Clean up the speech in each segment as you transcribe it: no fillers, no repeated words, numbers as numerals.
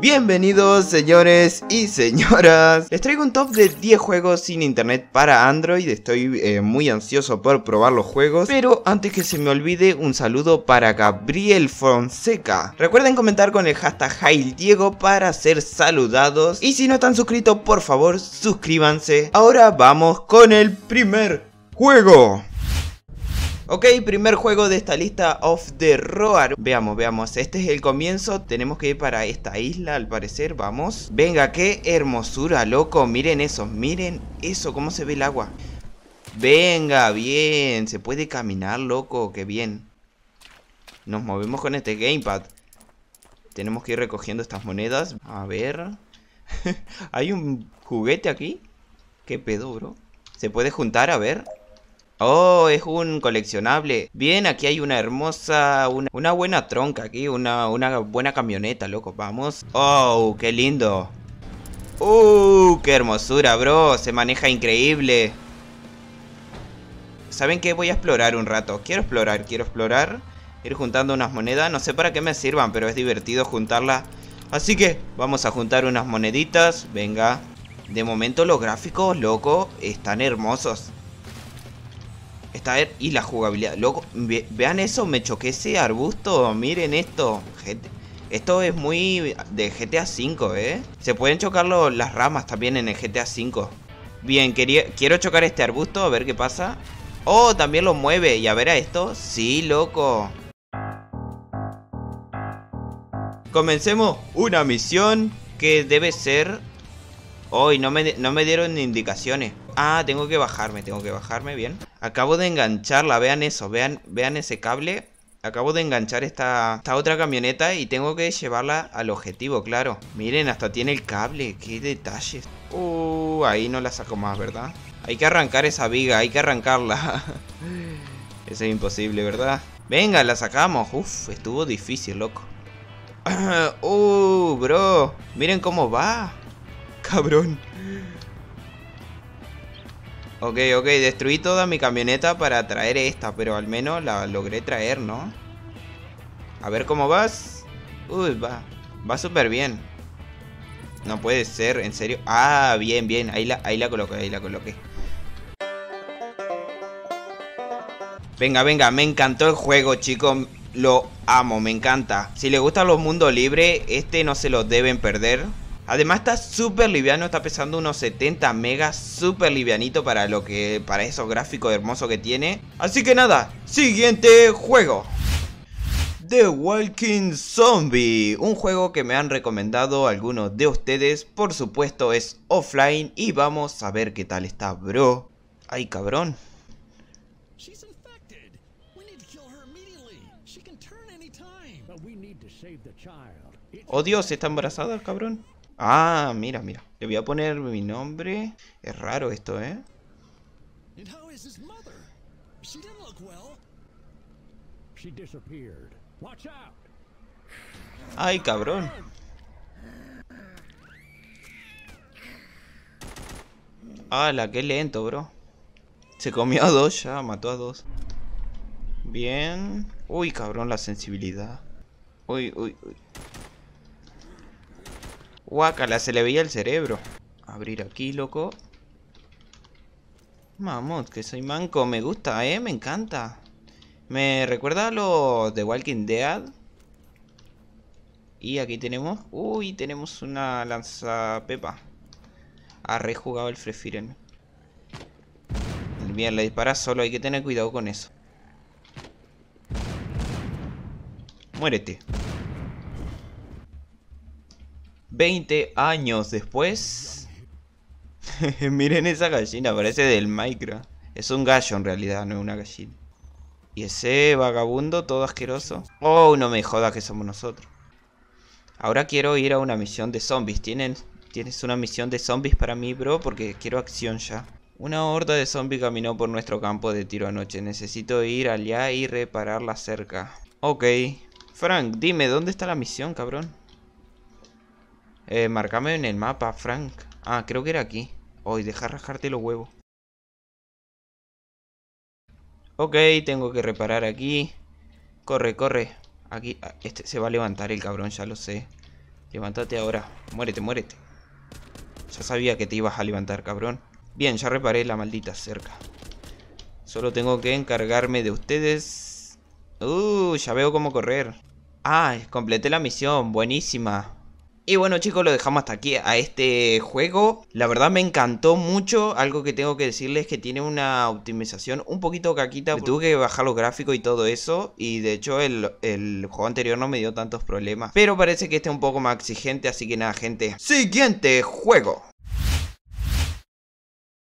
Bienvenidos señores y señoras, les traigo un top de 10 juegos sin internet para Android. Estoy muy ansioso por probar los juegos, pero antes que se me olvide, un saludo para Gabriel Fonseca. Recuerden comentar con el hashtag HailDiego para ser saludados, y si no están suscritos, por favor suscríbanse. Ahora vamos con el primer juego. Ok, primer juego de esta lista, of the roar. Veamos, este es el comienzo. Tenemos que ir para esta isla, al parecer, vamos. Venga, qué hermosura, loco. Miren eso, cómo se ve el agua. Venga, bien, se puede caminar, loco, qué bien. Nos movemos con este gamepad. Tenemos que ir recogiendo estas monedas. A ver. Hay un juguete aquí. Qué pedo, bro. Se puede juntar, a ver. Oh, es un coleccionable. Bien, aquí hay una hermosa, una buena tronca aquí, una buena camioneta, loco, vamos. Oh, qué lindo. Qué hermosura, bro, se maneja increíble. ¿Saben qué? Voy a explorar un rato, quiero explorar. Ir juntando unas monedas, no sé para qué me sirvan, pero es divertido juntarlas. Así que vamos a juntar unas moneditas, venga. De momento los gráficos, loco, están hermosos. Y la jugabilidad, loco, vean eso, me choqué ese arbusto, miren esto. Esto es muy de GTA V, se pueden chocar las ramas también en el GTA V. Bien, quiero chocar este arbusto, a ver qué pasa. Oh, también lo mueve, y a ver a esto, sí, loco. Comencemos una misión que debe ser... Hoy no me dieron indicaciones. Ah, tengo que bajarme, bien. Acabo de engancharla, vean eso, vean ese cable. Acabo de enganchar esta otra camioneta y tengo que llevarla al objetivo, claro. Miren, hasta tiene el cable, qué detalles. Ahí no la saco más, ¿verdad? Hay que arrancar esa viga, hay que arrancarla. Eso es imposible, ¿verdad? Venga, la sacamos. Uf, estuvo difícil, loco. Bro, miren cómo va. Cabrón. Ok, destruí toda mi camioneta para traer esta, pero al menos la logré traer, ¿no? A ver cómo vas. Uy, va súper bien. No puede ser, en serio. Ah, bien, ahí la coloqué. Venga, me encantó el juego, chicos. Lo amo, me encanta. Si les gustan los mundos libres, este no se lo deben perder. Además está súper liviano, está pesando unos 70 megas, súper livianito para esos gráficos hermosos que tiene. Así que nada, siguiente juego. The Walking Zombie, un juego que me han recomendado algunos de ustedes. Por supuesto es offline y vamos a ver qué tal está, bro. Ay, cabrón. Oh Dios, está embarazada, cabrón. Ah, mira. Le voy a poner mi nombre. Es raro esto, ¿eh? Ay, cabrón. Ala, qué lento, bro. Se comió a dos ya, mató a dos. Bien. Uy, cabrón, la sensibilidad. Uy. Guácala, se le veía el cerebro. Abrir aquí, loco. Vamos, que soy manco. Me gusta, me encanta. Me recuerda a los de Walking Dead. Y aquí tenemos... Uy, tenemos una lanzapepa. Ha rejugado el Free Fire. Bien, le dispara solo. Hay que tener cuidado con eso. Muérete. 20 años después. Miren esa gallina, parece del Minecraft. Es un gallo en realidad, no es una gallina. Y ese vagabundo todo asqueroso. Oh, no me jodas que somos nosotros. Ahora quiero ir a una misión de zombies. ¿Tienes una misión de zombies para mí, bro? Porque quiero acción ya. Una horda de zombies caminó por nuestro campo de tiro anoche. Necesito ir allá y reparar la cerca. Ok. Frank, dime, ¿dónde está la misión, cabrón? Marcame en el mapa, Frank. Ah, creo que era aquí. Hoy, deja rajarte los huevos. Ok, tengo que reparar aquí. Corre. Aquí, este se va a levantar el cabrón, ya lo sé. Levántate ahora. Muérete, muérete. Ya sabía que te ibas a levantar, cabrón. Bien, ya reparé la maldita cerca. Solo tengo que encargarme de ustedes. Ya veo cómo correr. Ah, completé la misión. Buenísima. Y bueno, chicos, lo dejamos hasta aquí a este juego. La verdad me encantó mucho. Algo que tengo que decirles es que tiene una optimización un poquito caquita. Tuve que bajar los gráficos y todo eso. Y de hecho el juego anterior no me dio tantos problemas. Pero parece que este es un poco más exigente. Así que nada, gente. Siguiente juego.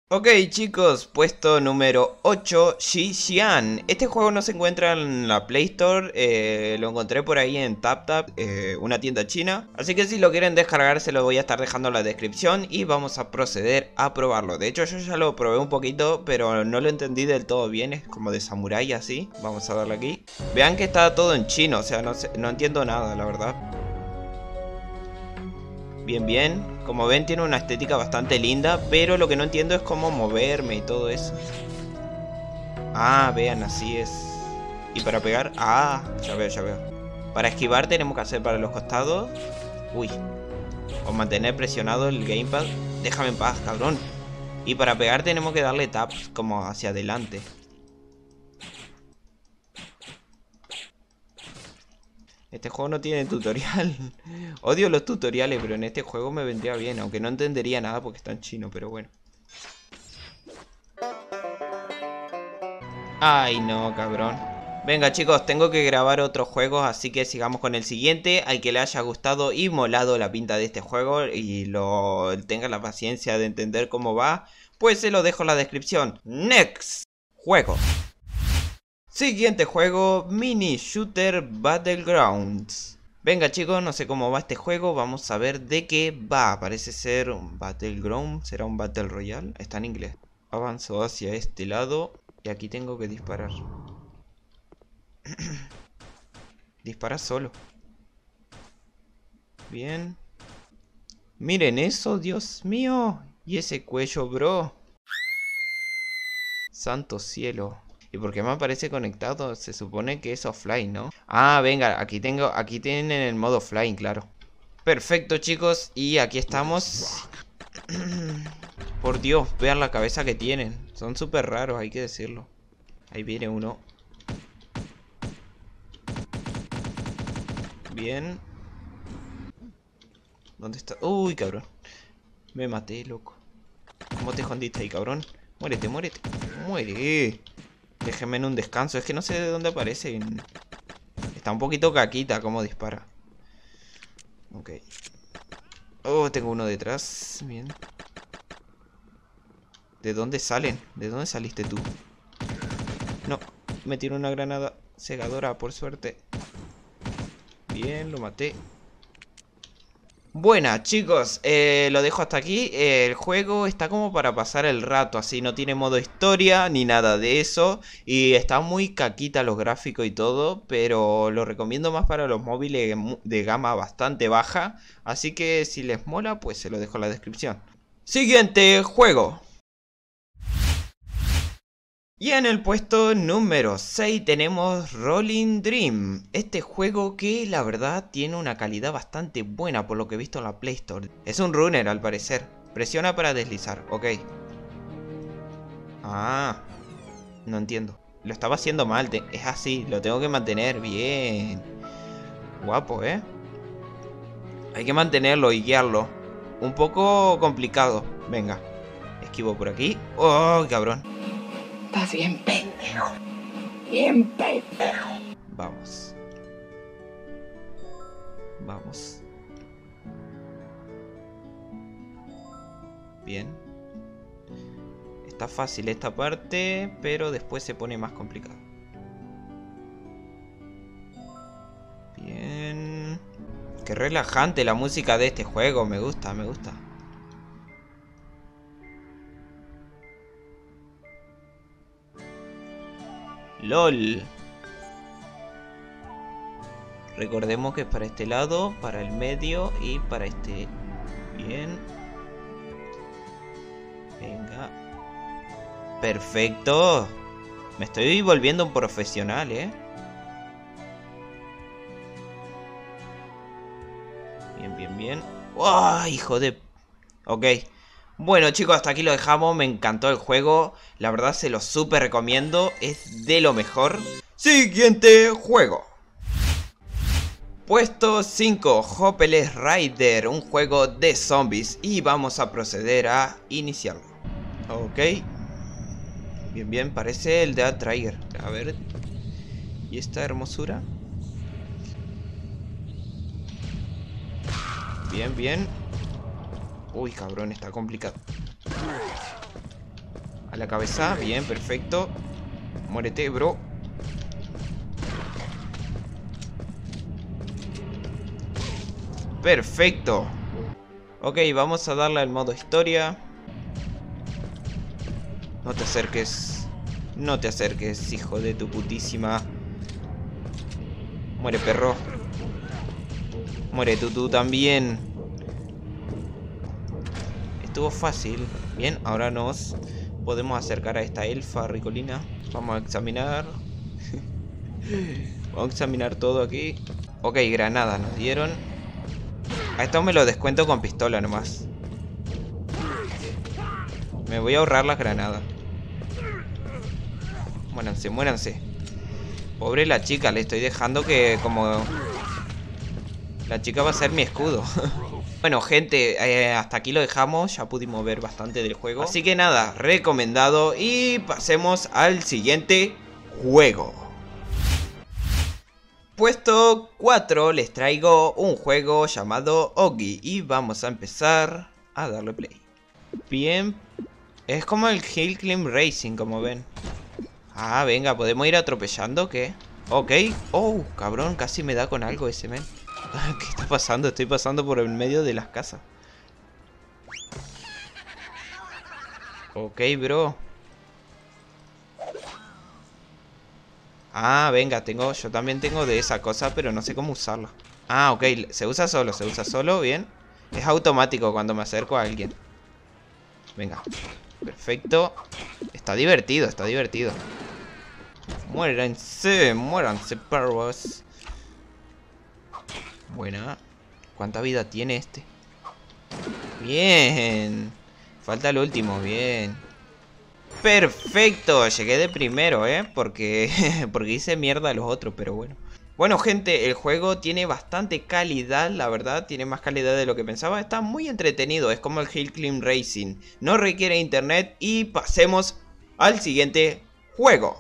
Ok, chicos, puesto número 8, Xi Xian. Este juego no se encuentra en la Play Store, lo encontré por ahí en TapTap, una tienda china. Así que si lo quieren descargar se lo voy a estar dejando en la descripción y vamos a proceder a probarlo. De hecho yo ya lo probé un poquito, pero no lo entendí del todo bien, es como de samurái así. Vamos a darle aquí. Vean que está todo en chino, o sea, no entiendo nada, la verdad. Bien, bien. Como ven tiene una estética bastante linda, pero lo que no entiendo es cómo moverme y todo eso. Ah, vean, así es. Y para pegar... Ah, ya veo, ya veo. Para esquivar tenemos que hacer para los costados. Uy. O mantener presionado el gamepad. Déjame en paz, cabrón. Y para pegar tenemos que darle taps como hacia adelante. Este juego no tiene tutorial. Odio los tutoriales, pero en este juego me vendría bien. Aunque no entendería nada porque está en chino, pero bueno. Ay, no, cabrón. Venga, chicos, tengo que grabar otros juegos, así que sigamos con el siguiente. Al que le haya gustado y molado la pinta de este juego y tenga la paciencia de entender cómo va, pues se lo dejo en la descripción. Next juego. Siguiente juego, Mini Shooter Battlegrounds. Venga, chicos, no sé cómo va este juego. Vamos a ver de qué va. Parece ser un Battleground. ¿Será un Battle Royale? Está en inglés. Avanzo hacia este lado. Y aquí tengo que disparar. Dispara solo. Bien. Miren eso, Dios mío. Y ese cuello, bro. Santo cielo. ¿Y por qué me aparece conectado? Se supone que es offline, ¿no? Ah, venga, aquí tienen el modo offline, claro. Perfecto, chicos, y aquí estamos. Por Dios, vean la cabeza que tienen. Son súper raros, hay que decirlo. Ahí viene uno. Bien. ¿Dónde está? Uy, cabrón. Me maté, loco. ¿Cómo te escondiste ahí, cabrón? Muérete, muérete. Muere. Déjenme en un descanso. Es que no sé de dónde aparece. Está un poquito caquita como dispara. Ok. Oh, tengo uno detrás. Bien. ¿De dónde salen? ¿De dónde saliste tú? No. Me tiró una granada cegadora, por suerte. Bien, lo maté. Buena, chicos, lo dejo hasta aquí. El juego está como para pasar el rato, así no tiene modo historia ni nada de eso. Y está muy caquita los gráficos y todo, pero lo recomiendo más para los móviles de gama bastante baja. Así que si les mola, pues se lo dejo en la descripción. Siguiente juego. Y en el puesto número 6 tenemos Rolling Dream. Este juego que la verdad tiene una calidad bastante buena por lo que he visto en la Play Store. Es un runner al parecer. Presiona para deslizar, ok. Ah, no entiendo. Lo estaba haciendo mal, es así, lo tengo que mantener, bien. Guapo, ¿eh? Hay que mantenerlo y guiarlo. Un poco complicado, venga. Esquivo por aquí. ¡Oh, cabrón! Estás bien pendejo. Bien pendejo. Vamos. Vamos. Bien. Está fácil esta parte, pero después se pone más complicado. Bien. Qué relajante la música de este juego. Me gusta, me gusta. LOL. Recordemos que es para este lado, para el medio y para este. Bien. Venga. Perfecto. Me estoy volviendo un profesional, ¿eh? Bien, bien, ¡Oh, hijo de...! Ok. Bueno, chicos, hasta aquí lo dejamos. Me encantó el juego. La verdad se lo súper recomiendo. Es de lo mejor. Siguiente juego. Puesto 5. Hopeless Raider. Un juego de zombies. Y vamos a proceder a iniciarlo. Ok. Bien, bien. Parece el de Dead Trigger. A ver. ¿Y esta hermosura? Bien, bien. Uy, cabrón, está complicado. A la cabeza, bien, perfecto. Muérete, bro. Perfecto. Ok, vamos a darle al modo historia. No te acerques. No te acerques, hijo de tu putísima. Muere, perro. Muere tú también. Estuvo fácil. Bien, ahora nos podemos acercar a esta elfa ricolina. Vamos a examinar. Vamos a examinar todo aquí. Ok, granadas nos dieron. A esto me lo descuento con pistola nomás. Me voy a ahorrar las granadas. Muéranse, muéranse. Pobre la chica, le estoy dejando que como... La chica va a ser mi escudo. Bueno, gente, hasta aquí lo dejamos. Ya pudimos ver bastante del juego. Así que nada, recomendado. Y pasemos al siguiente juego. Puesto 4, les traigo un juego llamado Oggy. Y vamos a empezar a darle play. Bien. Es como el Hillclimb Racing, como ven. Ah, venga, ¿podemos ir atropellando? ¿Qué? Ok. Oh, cabrón, casi me da con algo ese men. ¿Qué está pasando? Estoy pasando por el medio de las casas. Ok, bro. Ah, venga, tengo, yo también tengo de esa cosa, pero no sé cómo usarla. Ah, ok, se usa solo, bien. Es automático cuando me acerco a alguien. Venga, perfecto. Está divertido, está divertido. Muéranse, muéranse, perros. Buena. ¿Cuánta vida tiene este? Bien. Falta el último, bien. Perfecto, llegué de primero, porque hice mierda a los otros, pero bueno. Bueno, gente, el juego tiene bastante calidad, la verdad, tiene más calidad de lo que pensaba. Está muy entretenido, es como el Hillclimb Racing. No requiere internet y pasemos al siguiente juego.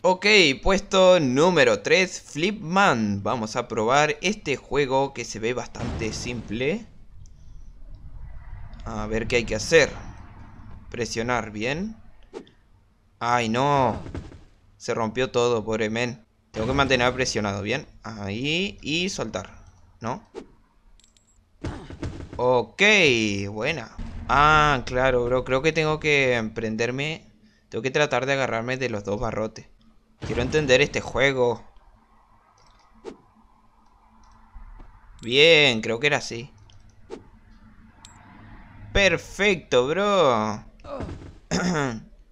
Ok, puesto número 3, Flipman. Vamos a probar este juego que se ve bastante simple. A ver qué hay que hacer. Presionar, bien. ¡Ay, no! Se rompió todo, pobre men. Tengo que mantener presionado, bien. Ahí, y soltar, ¿no? Ok, buena. Ah, claro, bro, creo que tengo que prenderme. Tengo que tratar de agarrarme de los dos barrotes. Quiero entender este juego. Bien, creo que era así. Perfecto, bro.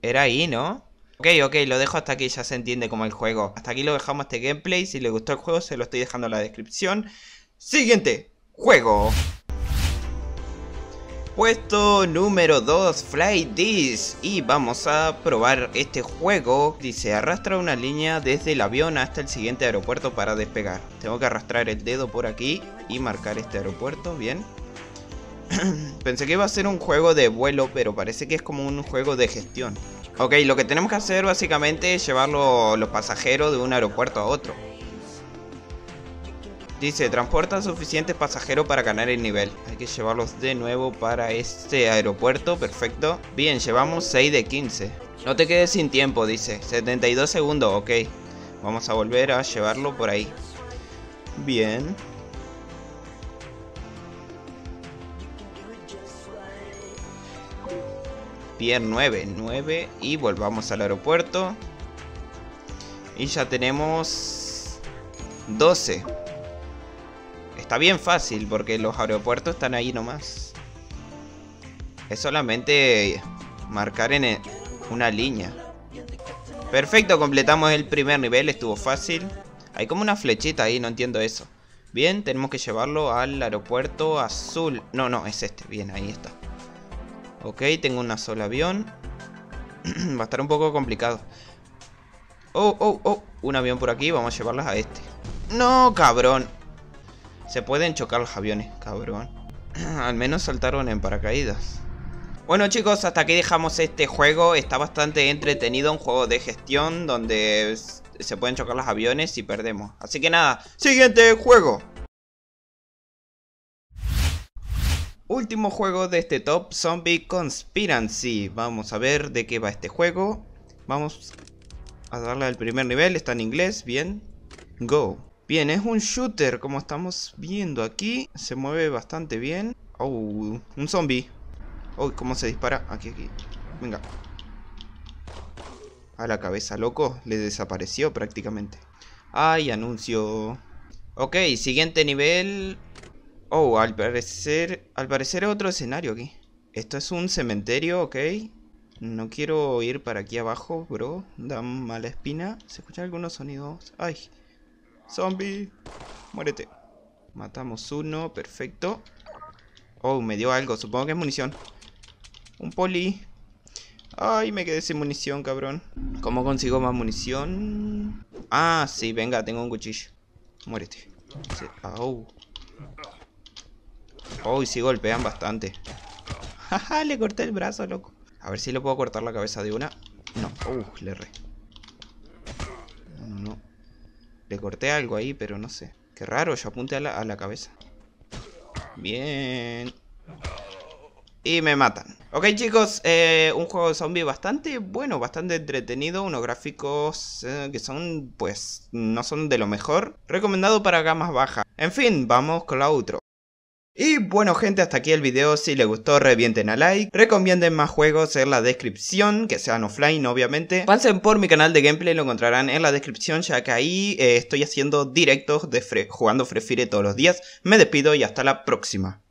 Era ahí, ¿no? Ok, ok, lo dejo hasta aquí, ya se entiende como el juego. Hasta aquí lo dejamos este gameplay. Si les gustó el juego, se lo estoy dejando en la descripción. Siguiente juego. Puesto número 2, Fly This. Y vamos a probar este juego. Dice, arrastra una línea desde el avión hasta el siguiente aeropuerto para despegar. Tengo que arrastrar el dedo por aquí y marcar este aeropuerto, bien. Pensé que iba a ser un juego de vuelo, pero parece que es como un juego de gestión. Ok, lo que tenemos que hacer básicamente es llevar los pasajeros de un aeropuerto a otro. Dice, transporta suficientes pasajeros para ganar el nivel. Hay que llevarlos de nuevo para este aeropuerto, perfecto. Bien, llevamos 6 de 15. No te quedes sin tiempo, dice. 72 segundos, ok. Vamos a volver a llevarlo por ahí. Bien. Bien, 9, 9. Y volvamos al aeropuerto. Y ya tenemos 12. Está bien fácil porque los aeropuertos están ahí nomás. Es solamente marcar en una línea. Perfecto, completamos el primer nivel, estuvo fácil. Hay como una flechita ahí, no entiendo eso. Bien, tenemos que llevarlo al aeropuerto azul. No, no, es este. Bien, ahí está. Ok, tengo una sola avión. Va a estar un poco complicado. Oh, oh, oh. Un avión por aquí. Vamos a llevarlas a este. No, cabrón. Se pueden chocar los aviones, cabrón. Al menos saltaron en paracaídas. Bueno chicos, hasta aquí dejamos este juego. Está bastante entretenido, un juego de gestión donde se pueden chocar los aviones y perdemos. Así que nada, siguiente juego. Último juego de este top, Zombie Conspiracy. Vamos a ver de qué va este juego. Vamos a darle al primer nivel, está en inglés, bien. Go. Bien, es un shooter como estamos viendo aquí. Se mueve bastante bien. Oh, un zombie. Uy, cómo se dispara. Aquí, aquí. Venga. A la cabeza, loco. Le desapareció prácticamente. Ay, anuncio. Ok, siguiente nivel. Oh, al parecer hay otro escenario aquí. Esto es un cementerio, ok. No quiero ir para aquí abajo, bro. Da mala espina. ¿Se escuchan algunos sonidos? Ay. Zombie. Muérete. Matamos uno, perfecto. Oh, me dio algo. Supongo que es munición. Un poli. Ay, me quedé sin munición, cabrón. ¿Cómo consigo más munición? Ah, sí, venga, tengo un cuchillo. Muérete. Sí. Oh. Oh, sí golpean bastante. Jaja, le corté el brazo, loco. A ver si le puedo cortar la cabeza de una. No, le erré. No, no, no. Le corté algo ahí, pero no sé. Qué raro, yo apunté a la cabeza. Bien. Y me matan. Ok chicos, un juego de zombie bastante bueno, bastante entretenido. Unos gráficos que son, pues, no son de lo mejor. Recomendado para gamas bajas. En fin, vamos con la outro. Y bueno gente, hasta aquí el video. Si les gustó, revienten a like. Recomienden más juegos en la descripción, que sean offline obviamente. Pasen por mi canal de gameplay, lo encontrarán en la descripción, ya que ahí estoy haciendo directos de jugando Free Fire todos los días. Me despido y hasta la próxima.